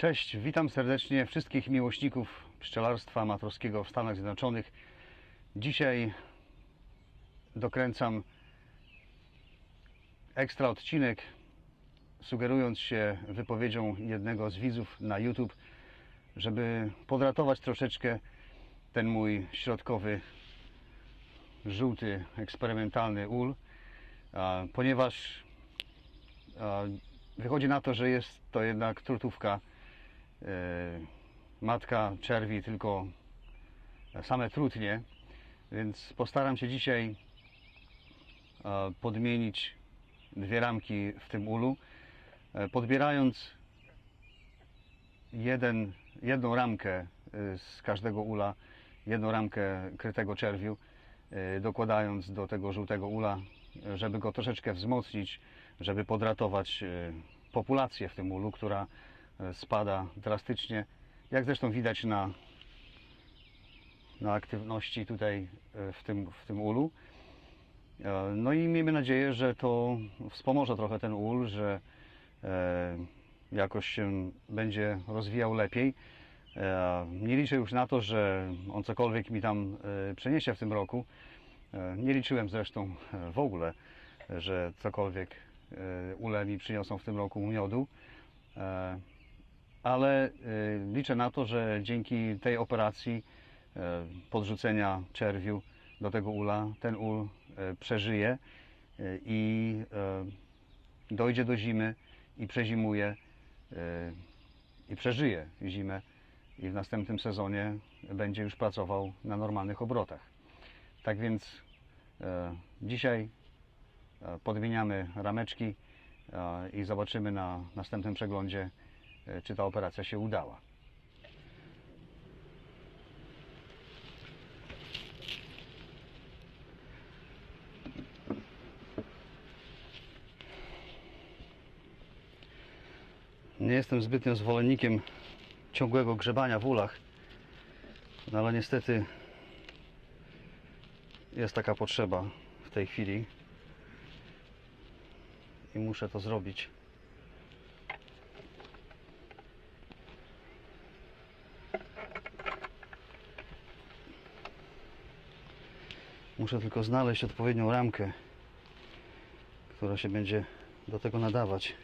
Cześć, witam serdecznie wszystkich miłośników pszczelarstwa amatorskiego w Stanach Zjednoczonych. Dzisiaj dokręcam ekstra odcinek, sugerując się wypowiedzią jednego z widzów na YouTube, żeby podratować troszeczkę ten mój środkowy, żółty, eksperymentalny ul, ponieważ wychodzi na to, że jest to jednak trutówka, matka czerwi, tylko same trutnie, więc postaram się dzisiaj podmienić dwie ramki w tym ulu, podbierając jedną ramkę z każdego ula, jedną ramkę krytego czerwiu, dokładając do tego żółtego ula, żeby go troszeczkę wzmocnić, żeby podratować populację w tym ulu, która spada drastycznie, jak zresztą widać na aktywności tutaj w tym ulu. No i miejmy nadzieję, że to wspomoże trochę ten ul, że jakoś się będzie rozwijał lepiej. Nie liczę już na to, że on cokolwiek mi tam przyniesie w tym roku. Nie liczyłem zresztą w ogóle, że cokolwiek ule mi przyniosą w tym roku miodu, ale liczę na to, że dzięki tej operacji podrzucenia czerwiu do tego ula, ten ul przeżyje i dojdzie do zimy i przezimuje i przeżyje zimę i w następnym sezonie będzie już pracował na normalnych obrotach. Tak więc dzisiaj podmieniamy rameczki i zobaczymy na następnym przeglądzie, czy ta operacja się udała. Nie jestem zbytnio zwolennikiem ciągłego grzebania w ulach, no ale niestety jest taka potrzeba w tej chwili i muszę to zrobić. Muszę tylko znaleźć odpowiednią ramkę, która się będzie do tego nadawać.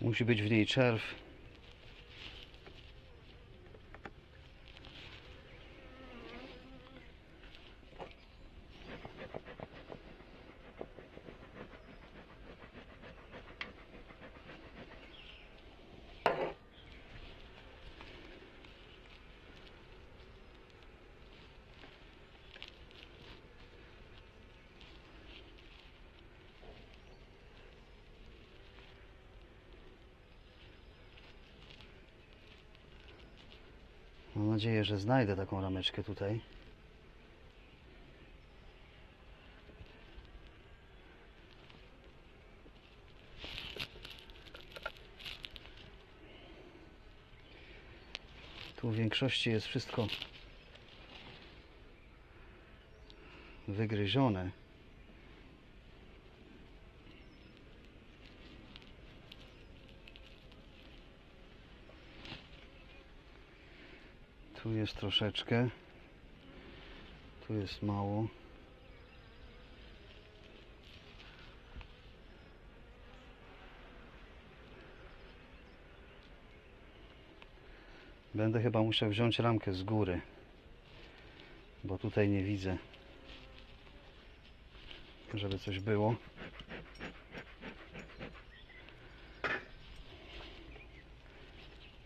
Musi być w niej czerw. Mam nadzieję, że znajdę taką rameczkę tutaj. Tu w większości jest wszystko wygryzione. Tu jest troszeczkę, tu jest mało. Będę chyba musiał wziąć ramkę z góry, bo tutaj nie widzę, żeby coś było.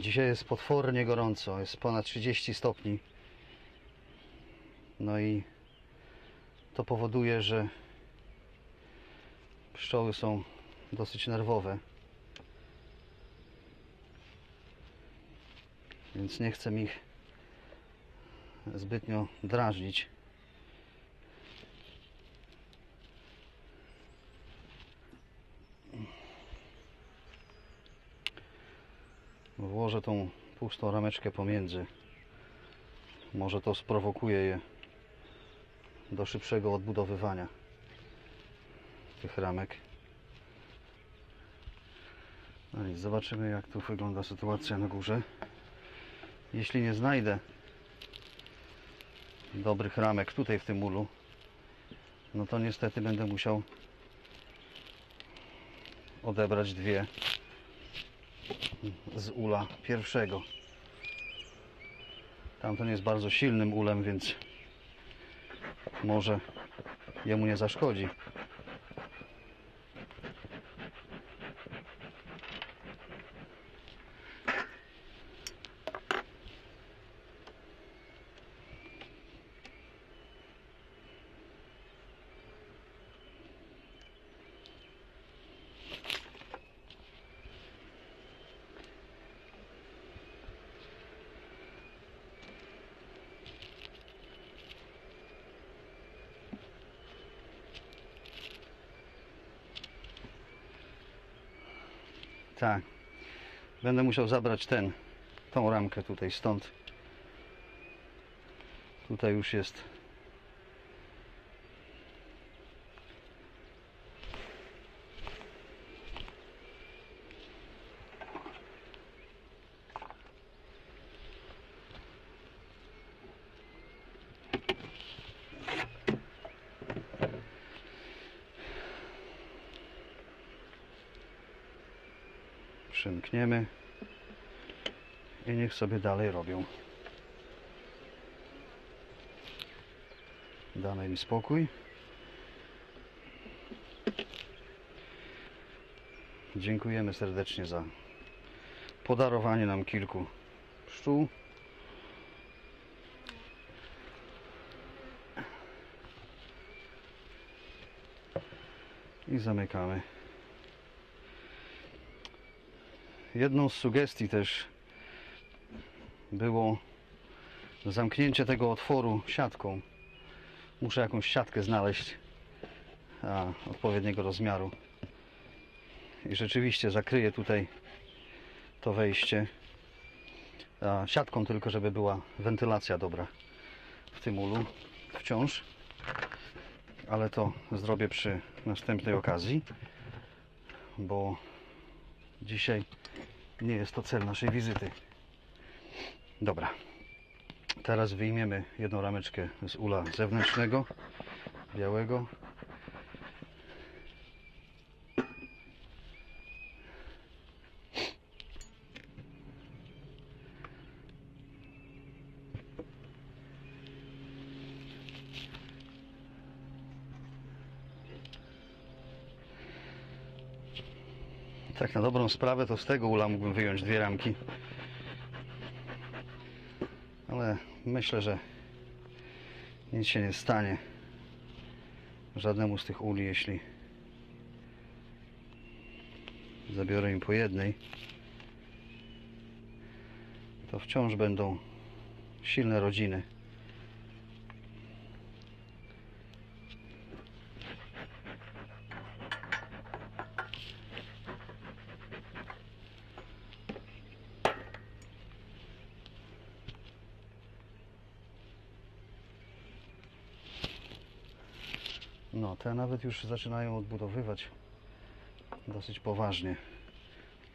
Dzisiaj jest potwornie gorąco, jest ponad 30 stopni. No i to powoduje, że pszczoły są dosyć nerwowe. Więc nie chcę ich zbytnio drażnić. Włożę tą pustą rameczkę pomiędzy. Może to sprowokuje je do szybszego odbudowywania tych ramek. No nic, zobaczymy, jak tu wygląda sytuacja na górze. Jeśli nie znajdę dobrych ramek tutaj w tym mulu, no to niestety będę musiał odebrać dwie z ula pierwszego. Tamten jest bardzo silnym ulem, więc może jemu nie zaszkodzi. Tak, będę musiał zabrać tą ramkę tutaj, stąd. Tutaj już jest przymkniemy i niech sobie dalej robią. Damy im spokój. Dziękujemy serdecznie za podarowanie nam kilku pszczół. I zamykamy. Jedną z sugestii też było zamknięcie tego otworu siatką. Muszę jakąś siatkę znaleźć odpowiedniego rozmiaru. I rzeczywiście zakryję tutaj to wejście siatką, tylko żeby była wentylacja dobra w tym ulu wciąż. Ale to zrobię przy następnej okazji, bo dzisiaj nie jest to cel naszej wizyty. Dobra. Teraz wyjmiemy jedną rameczkę z ula zewnętrznego, białego. Tak na dobrą sprawę to z tego ula mógłbym wyjąć dwie ramki, ale myślę, że nic się nie stanie żadnemu z tych uli, jeśli zabiorę im po jednej, to wciąż będą silne rodziny. No, te nawet już zaczynają odbudowywać dosyć poważnie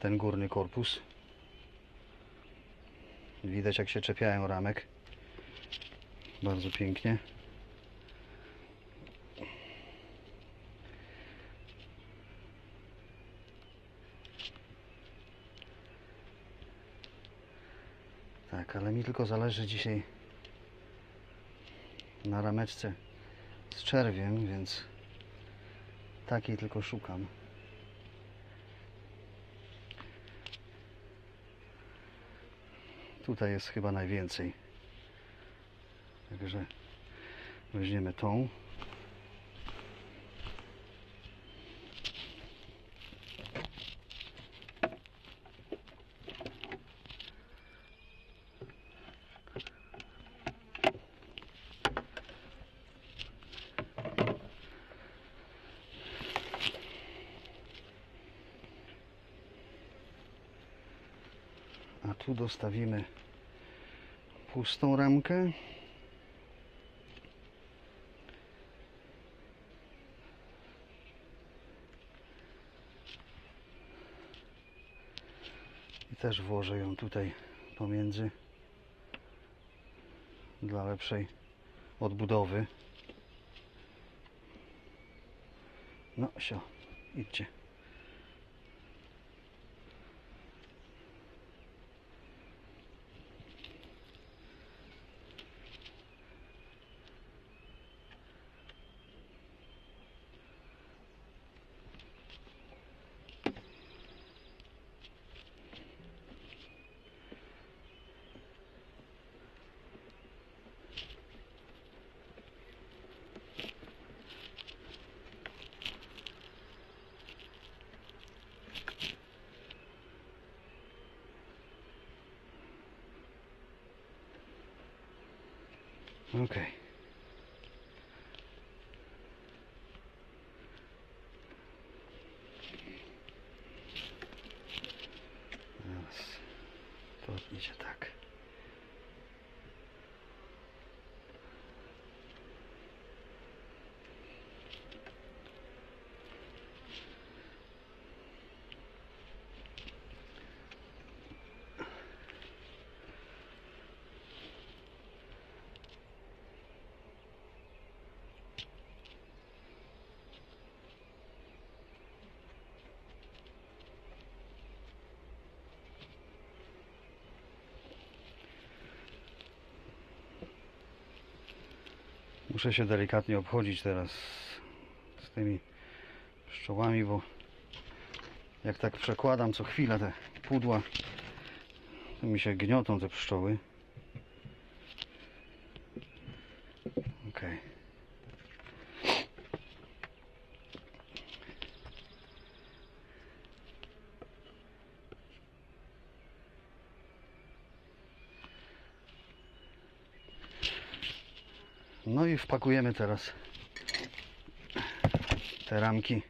ten górny korpus. Widać, jak się czepiają ramek. Bardzo pięknie. Tak, ale mi tylko zależy dzisiaj na rameczce z czerwiem, więc takiej tylko szukam. Tutaj jest chyba najwięcej. Także weźmiemy tą. A tu dostawimy pustą ramkę. I też włożę ją tutaj pomiędzy dla lepszej odbudowy. No, sio, idźcie. OK. Teraz to idzie tak. Muszę się delikatnie obchodzić teraz z tymi pszczołami, bo jak tak przekładam co chwilę te pudła, to mi się gniotą te pszczoły. OK. No i wpakujemy teraz te ramki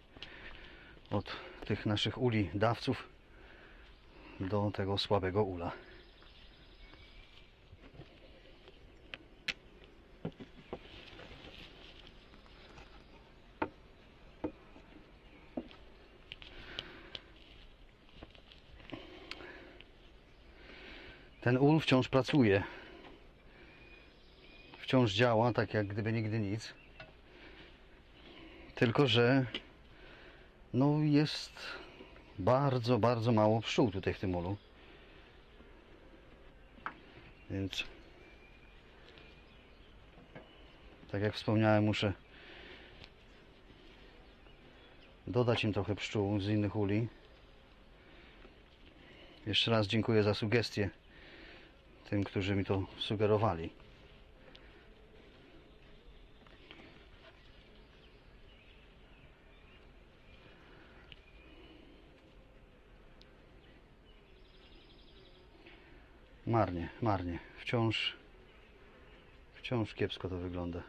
od tych naszych uli dawców do tego słabego ula. Ten ul wciąż pracuje. Wciąż działa, tak jak gdyby nigdy nic, tylko że no jest bardzo, bardzo mało pszczół tutaj w tym ulu, więc tak jak wspomniałem, muszę dodać im trochę pszczół z innych uli. Jeszcze raz dziękuję za sugestie tym, którzy mi to sugerowali. Marnie, marnie. Wciąż kiepsko to wygląda.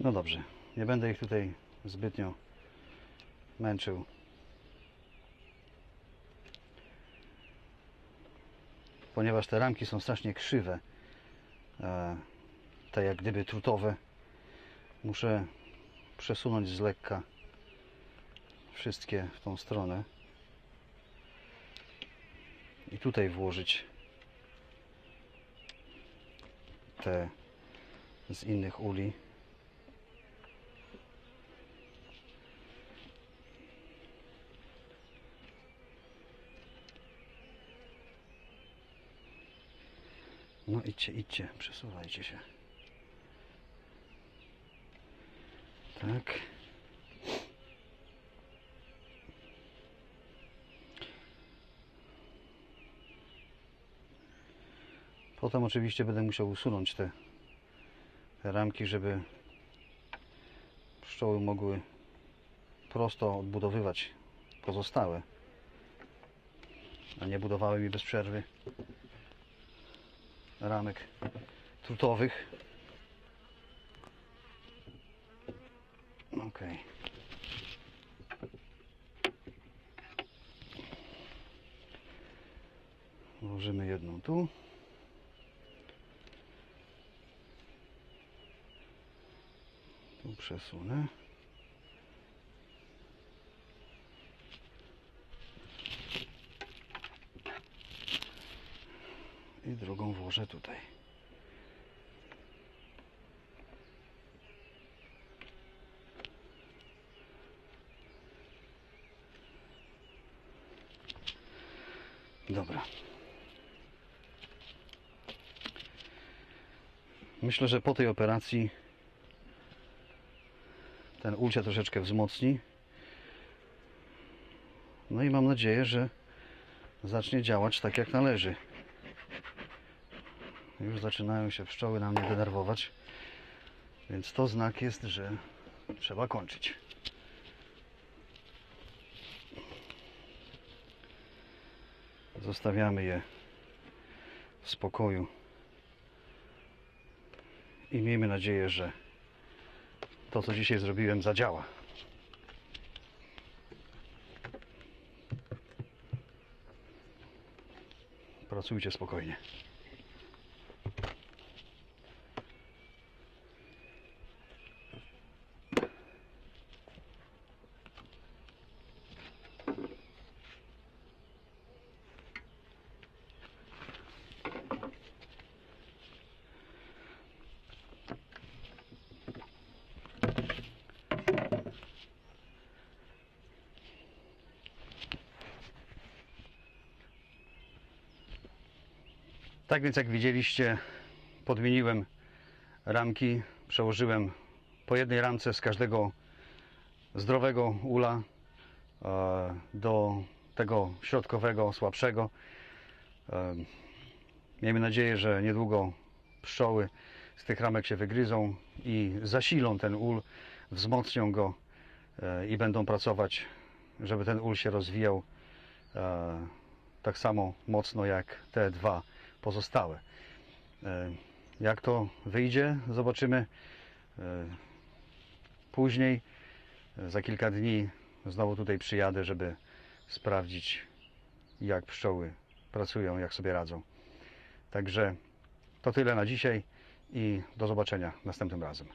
No dobrze, nie będę ich tutaj zbytnio męczył. Ponieważ te ramki są strasznie krzywe, te jak gdyby trutowe, muszę przesunąć z lekka wszystkie w tą stronę i tutaj włożyć te z innych uli. No idźcie, idźcie, przesuwajcie się. Tak. Potem oczywiście będę musiał usunąć te ramki, żeby pszczoły mogły prosto odbudowywać pozostałe, a nie budowały mi bez przerwy ramek trutowych. Ok. Włożymy jedną tu. Tu przesunę. I drugą włożę tutaj. Dobra. Myślę, że po tej operacji ten ul się troszeczkę wzmocni. No i mam nadzieję, że zacznie działać tak jak należy. Już zaczynają się pszczoły na mnie denerwować, więc to znak jest, że trzeba kończyć. Zostawiamy je w spokoju i miejmy nadzieję, że to, co dzisiaj zrobiłem, zadziała. Pracujcie spokojnie. Tak więc, jak widzieliście, podmieniłem ramki, przełożyłem po jednej ramce z każdego zdrowego ula do tego środkowego, słabszego. Miejmy nadzieję, że niedługo pszczoły z tych ramek się wygryzą i zasilą ten ul, wzmocnią go i będą pracować, żeby ten ul się rozwijał tak samo mocno jak te dwa pozostałe. Jak to wyjdzie, zobaczymy później. Za kilka dni znowu tutaj przyjadę, żeby sprawdzić, jak pszczoły pracują, jak sobie radzą. Także to tyle na dzisiaj i do zobaczenia następnym razem.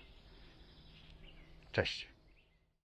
Cześć!